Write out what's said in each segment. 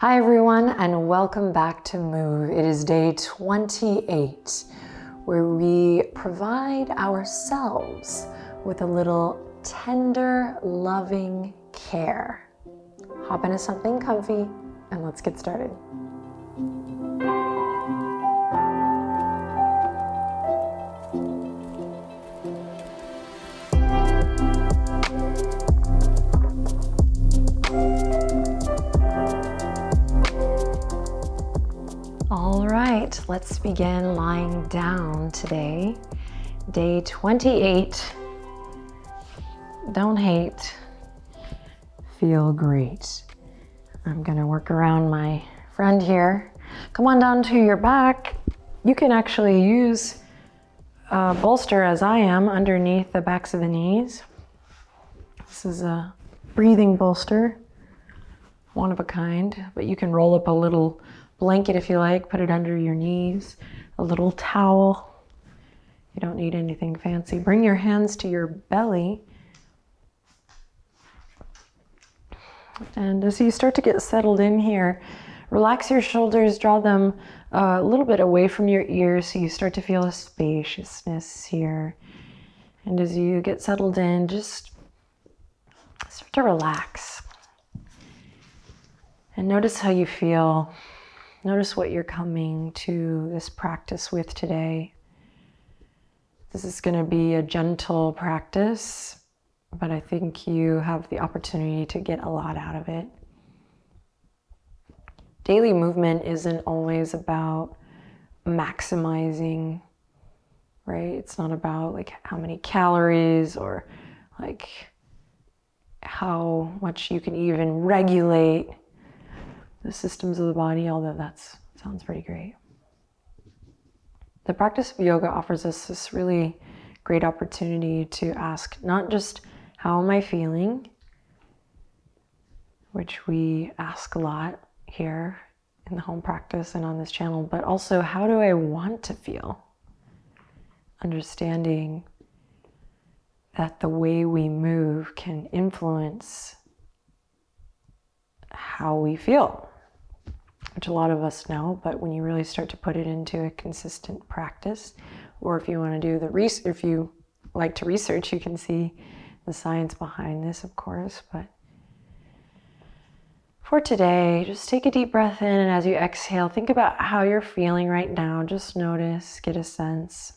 Hi everyone, and welcome back to Move. It is day 28, where we provide ourselves with a little tender, loving care. Hop into something comfy and let's get started. Let's begin lying down today, day 28. Don't hate, feel great. I'm gonna work around my friend here. Come on down to your back. You can actually use a bolster as I am underneath the backs of the knees. This is a breathing bolster, one of a kind, but you can roll up a little blanket if you like, put it under your knees, a little towel. You don't need anything fancy. Bring your hands to your belly. And as you start to get settled in here, relax your shoulders, draw them a little bit away from your ears so you start to feel a spaciousness here. And as you get settled in, just start to relax. And notice how you feel. Notice what you're coming to this practice with today. This is going to be a gentle practice, but I think you have the opportunity to get a lot out of it. Daily movement isn't always about maximizing, right? It's not about like how many calories or like how much you can even regulate the systems of the body, although that sounds pretty great. The practice of yoga offers us this really great opportunity to ask not just how am I feeling, which we ask a lot here in the home practice and on this channel, but also how do I want to feel? Understanding that the way we move can influence how we feel, which a lot of us know, but when you really start to put it into a consistent practice, or if you want to do the research, if you like to research, you can see the science behind this, of course. But for today, just take a deep breath in, and as you exhale, think about how you're feeling right now. Just notice, get a sense.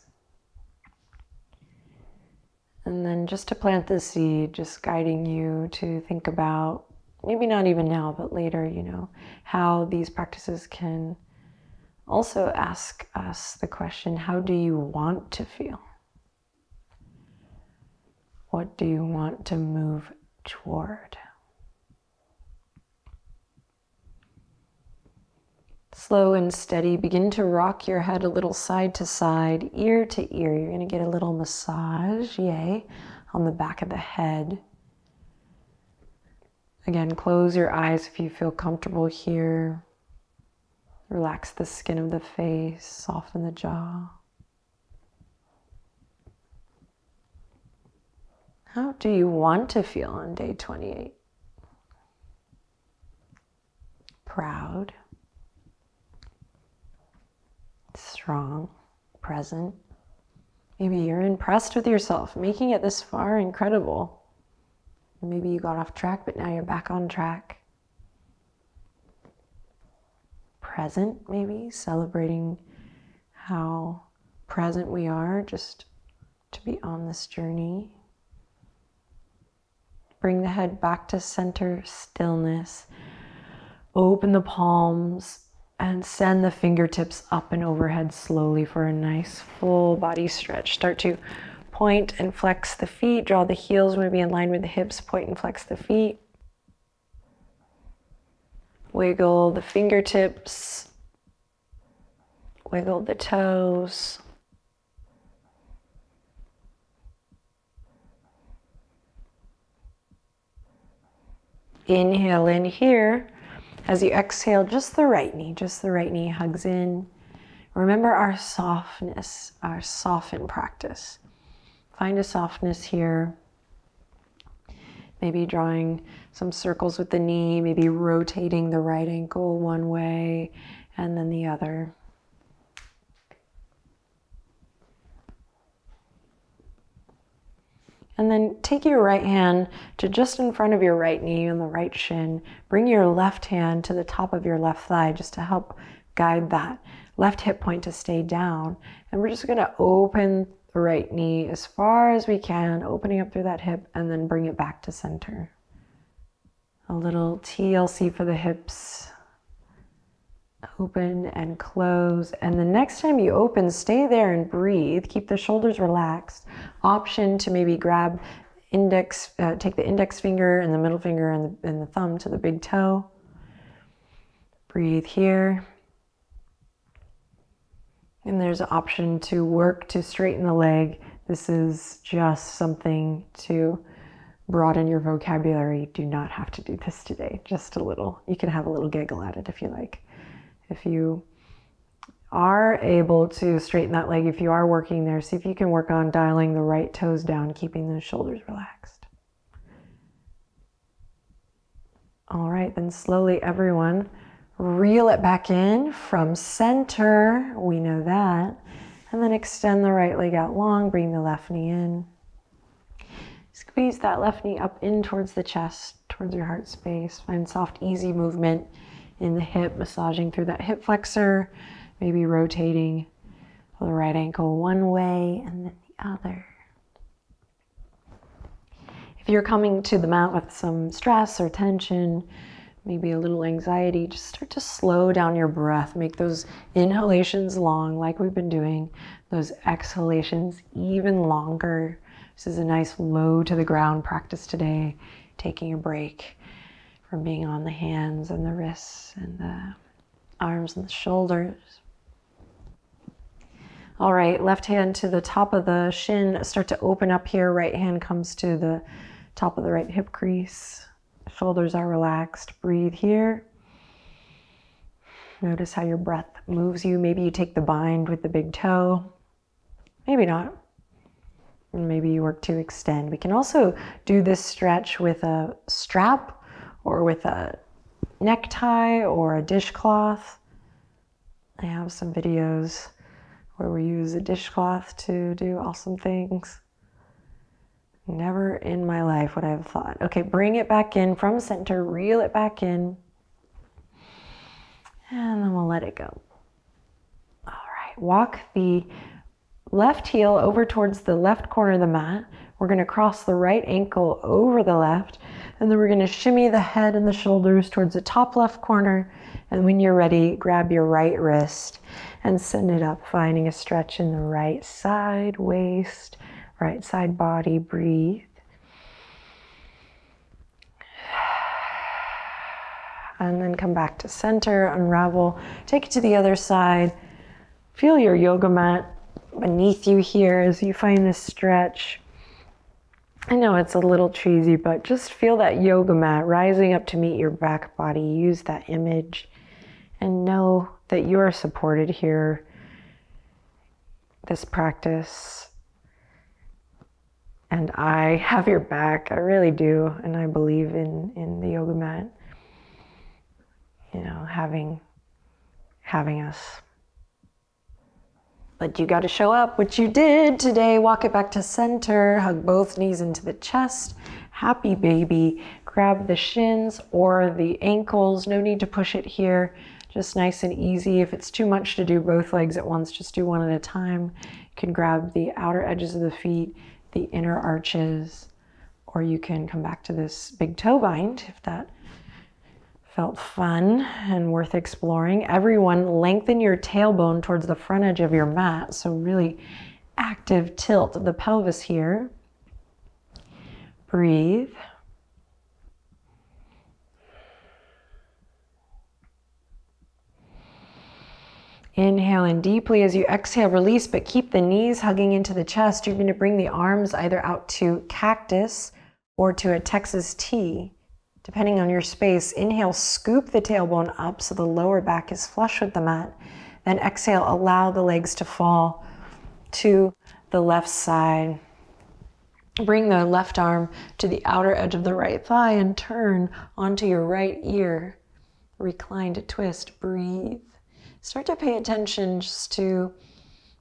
And then just to plant the seed, just guiding you to think about, maybe not even now, but later, you know, how these practices can also ask us the question, how do you want to feel? What do you want to move toward? Slow and steady, begin to rock your head a little side to side, ear to ear. You're going to get a little massage, yay, on the back of the head. Again, close your eyes if you feel comfortable here. Relax the skin of the face, soften the jaw. How do you want to feel on day 28? Proud, strong, present. Maybe you're impressed with yourself, making it this far, incredible. Maybe you got off track, but now you're back on track. Present, maybe, celebrating how present we are just to be on this journey. Bring the head back to center, stillness. Open the palms and send the fingertips up and overhead slowly for a nice full body stretch. Start to point and flex the feet. Draw the heels maybe in line with the hips. Point and flex the feet. Wiggle the fingertips. Wiggle the toes. Inhale in here. As you exhale, just the right knee hugs in. Remember our softness, our soften practice. Find a softness here, maybe drawing some circles with the knee, maybe rotating the right ankle one way and then the other. And then take your right hand to just in front of your right knee and the right shin. Bring your left hand to the top of your left thigh just to help guide that left hip point to stay down. And we're just going to open the right knee as far as we can, opening up through that hip, and then bring it back to center. A little TLC for the hips. Open and close, and the next time you open, stay there and breathe. Keep the shoulders relaxed. Option to maybe grab index, take the index finger and the middle finger and the thumb to the big toe. Breathe here. And there's an option to work to straighten the leg. This is just something to broaden your vocabulary. Do not have to do this today, just a little. You can have a little giggle at it if you like. If you are able to straighten that leg, if you are working there, see if you can work on dialing the right toes down, keeping the shoulders relaxed. All right, then slowly everyone, reel it back in from center, we know that, and then extend the right leg out long, bring the left knee in. Squeeze that left knee up in towards the chest, towards your heart space, find soft, easy movement in the hip, massaging through that hip flexor, maybe rotating the right ankle one way and then the other. If you're coming to the mat with some stress or tension, maybe a little anxiety, just start to slow down your breath. Make those inhalations long like we've been doing, those exhalations even longer. This is a nice low to the ground practice today, taking a break from being on the hands and the wrists and the arms and the shoulders. All right, left hand to the top of the shin, start to open up here. Right hand comes to the top of the right hip crease. Shoulders are relaxed, breathe here. Notice how your breath moves you. Maybe you take the bind with the big toe, maybe not. Maybe you work to extend. We can also do this stretch with a strap or with a necktie or a dishcloth. I have some videos where we use a dishcloth to do awesome things. Never in my life would I have thought. Okay, bring it back in from center, reel it back in, and then we'll let it go. All right, walk the left heel over towards the left corner of the mat. We're gonna cross the right ankle over the left, and then we're gonna shimmy the head and the shoulders towards the top left corner. And when you're ready, grab your right wrist and send it up, finding a stretch in the right side waist, right side body, breathe. And then come back to center, unravel, take it to the other side. Feel your yoga mat beneath you here as you find this stretch. I know it's a little cheesy, but just feel that yoga mat rising up to meet your back body. Use that image and know that you are supported here. This practice. And I have your back. I really do. And I believe in the yoga mat, you know, having us. But you got to show up, which you did today. Walk it back to center, hug both knees into the chest. Happy baby. Grab the shins or the ankles. No need to push it here. Just nice and easy. If it's too much to do both legs at once, just do one at a time. You can grab the outer edges of the feet, the inner arches, or you can come back to this big toe bind if that felt fun and worth exploring. Everyone, lengthen your tailbone towards the front edge of your mat. So really active tilt of the pelvis here. Breathe. Inhale in deeply. As you exhale, release, but keep the knees hugging into the chest. You're going to bring the arms either out to cactus or to a Texas T. Depending on your space, inhale, scoop the tailbone up so the lower back is flush with the mat. Then exhale, allow the legs to fall to the left side. Bring the left arm to the outer edge of the right thigh and turn onto your right ear. Recline to twist, breathe. Start to pay attention just to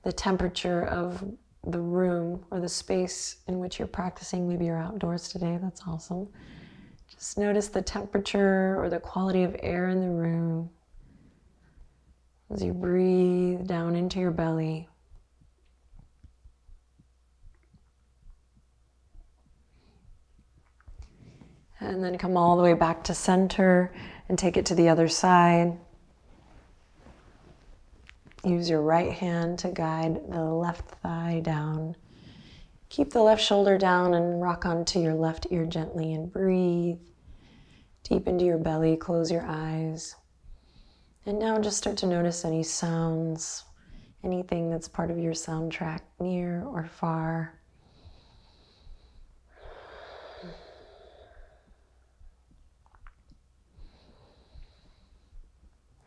the temperature of the room or the space in which you're practicing. Maybe you're outdoors today, that's awesome. Just notice the temperature or the quality of air in the room as you breathe down into your belly. And then come all the way back to center and take it to the other side. Use your right hand to guide the left thigh down. Keep the left shoulder down and rock onto your left ear gently and breathe deep into your belly. Close your eyes. And now just start to notice any sounds, anything that's part of your soundtrack, near or far.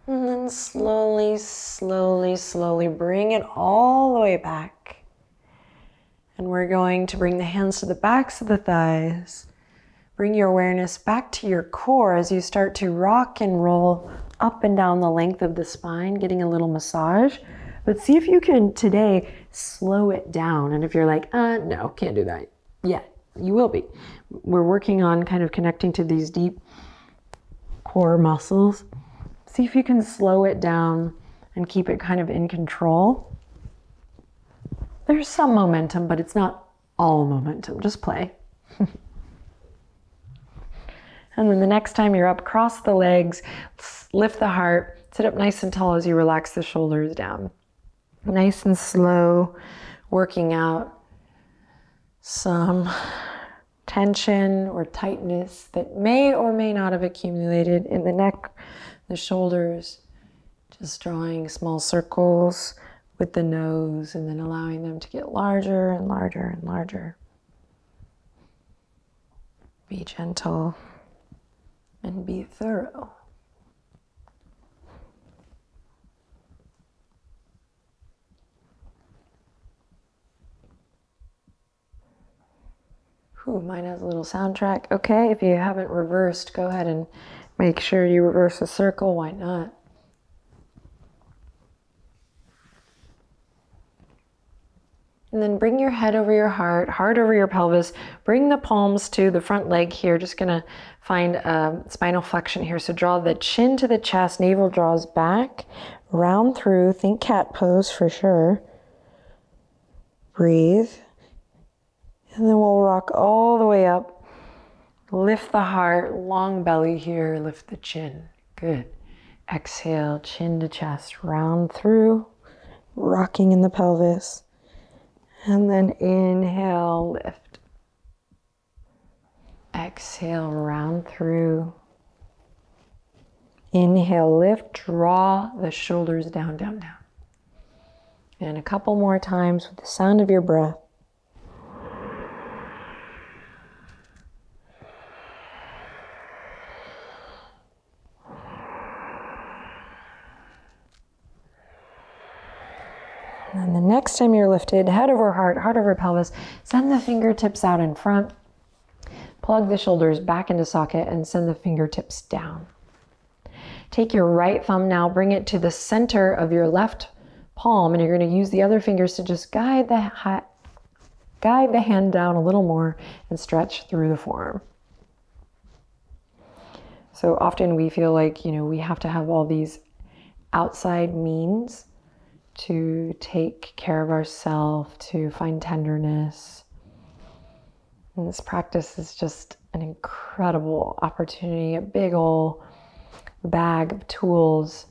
And then slowly, slowly, slowly bring it all the way back. And we're going to bring the hands to the backs of the thighs. Bring your awareness back to your core as you start to rock and roll up and down the length of the spine, getting a little massage. But see if you can today slow it down. And if you're like, no, can't do that yet, you will be. We're working on kind of connecting to these deep core muscles. See if you can slow it down and keep it kind of in control. There's some momentum, but it's not all momentum. Just play. And then the next time you're up, cross the legs, lift the heart, sit up nice and tall as you relax the shoulders down. Nice and slow, working out some tension or tightness that may or may not have accumulated in the neck, the shoulders, just drawing small circles with the nose and then allowing them to get larger and larger and larger. Be gentle and be thorough. Whew, mine has a little soundtrack. Okay, if you haven't reversed, go ahead and make sure you reverse a circle, why not? And then bring your head over your heart over your pelvis. Bring the palms to the front leg here. Just gonna find a spinal flexion here. So draw the chin to the chest, navel draws back, round through, think cat pose for sure. Breathe. And then we'll rock all the way up. Lift the heart, long belly here, lift the chin, good. Exhale, chin to chest, round through, rocking in the pelvis. And then inhale, lift. Exhale, round through. Inhale, lift, draw the shoulders down, down, down. And a couple more times with the sound of your breath. And the next time you're lifted, head over heart over pelvis, send the fingertips out in front, plug the shoulders back into socket and send the fingertips down. Take your right thumb now, bring it to the center of your left palm, and you're going to use the other fingers to just guide the hand down a little more and stretch through the forearm. So often we feel like, you know, we have to have all these outside means to take care of ourselves, to find tenderness. And this practice is just an incredible opportunity, a big old bag of tools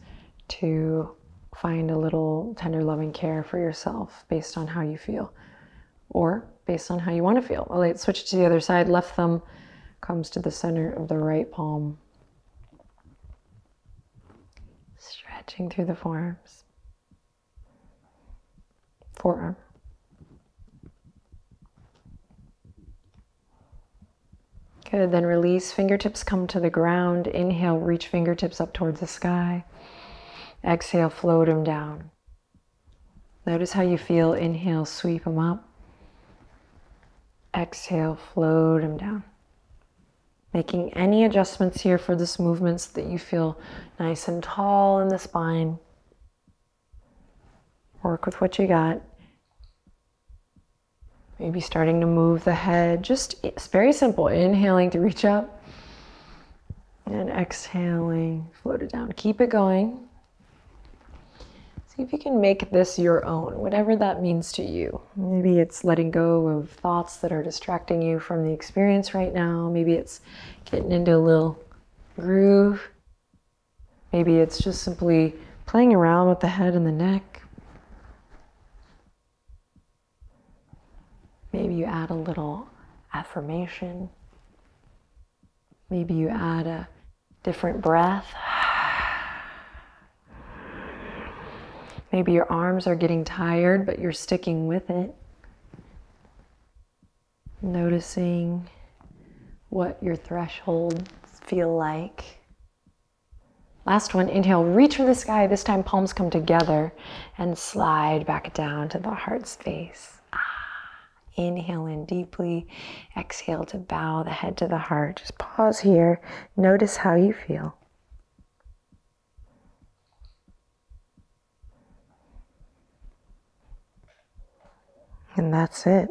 to find a little tender, loving care for yourself based on how you feel or based on how you want to feel. Well, let's switch it to the other side. Left thumb comes to the center of the right palm. Stretching through the forearms. Forearm. Good, then release. Fingertips come to the ground. Inhale, reach fingertips up towards the sky. Exhale, float them down. Notice how you feel. Inhale, sweep them up. Exhale, float them down. Making any adjustments here for this movement so that you feel nice and tall in the spine. Work with what you got. Maybe starting to move the head. Just, it's very simple. Inhaling to reach up. And exhaling, float it down. Keep it going. See if you can make this your own, whatever that means to you. Maybe it's letting go of thoughts that are distracting you from the experience right now. Maybe it's getting into a little groove. Maybe it's just simply playing around with the head and the neck. Maybe you add a little affirmation. Maybe you add a different breath. Maybe your arms are getting tired, but you're sticking with it. Noticing what your thresholds feel like. Last one, inhale, reach for the sky. This time palms come together and slide back down to the heart space. Inhale in deeply, exhale to bow the head to the heart. Just pause here, notice how you feel. And that's it.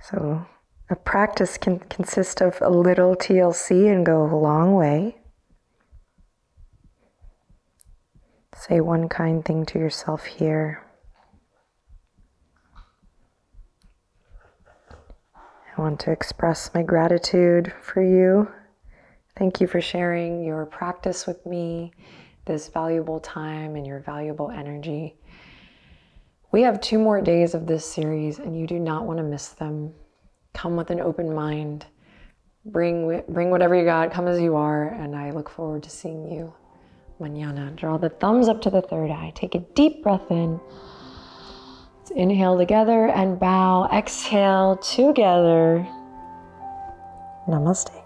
So a practice can consist of a little TLC and go a long way. Say one kind thing to yourself here. I want to express my gratitude for you. Thank you for sharing your practice with me, this valuable time and your valuable energy. We have 2 more days of this series and you do not want to miss them. Come with an open mind. Bring whatever you got, come as you are, and I look forward to seeing you mañana. Draw the thumbs up to the third eye. Take a deep breath in. Inhale together and bow. Exhale together. Namaste.